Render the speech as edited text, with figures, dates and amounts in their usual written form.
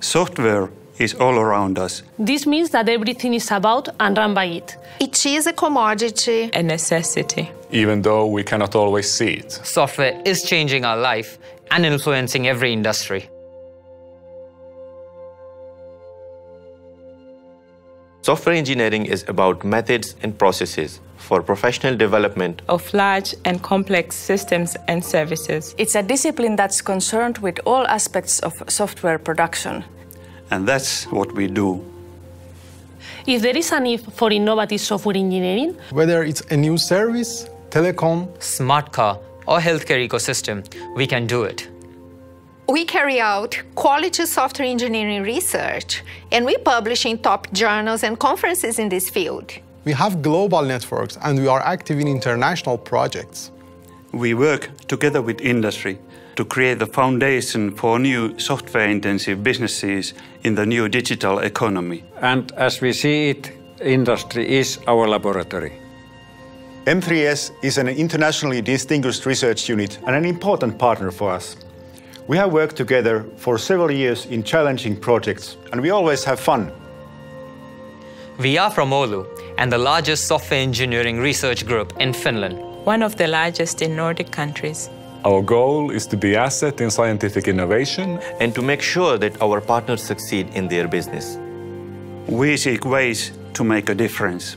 Software is all around us. This means that everything is about and run by it. It is a commodity, a necessity, even though we cannot always see it. Software is changing our life and influencing every industry. Software engineering is about methods and processes for professional development of large and complex systems and services. It's a discipline that's concerned with all aspects of software production. And that's what we do. If there is a need for innovative software engineering, whether it's a new service, telecom, smart car, or healthcare ecosystem, we can do it. We carry out quality software engineering research, and we publish in top journals and conferences in this field. We have global networks, and we are active in international projects. We work together with industry to create the foundation for new software-intensive businesses in the new digital economy. And as we see it, industry is our laboratory. M3S is an internationally distinguished research unit and an important partner for us. We have worked together for several years in challenging projects, and we always have fun. We are from Oulu and the largest software engineering research group in Finland. One of the largest in Nordic countries. Our goal is to be an asset in scientific innovation and to make sure that our partners succeed in their business. We seek ways to make a difference.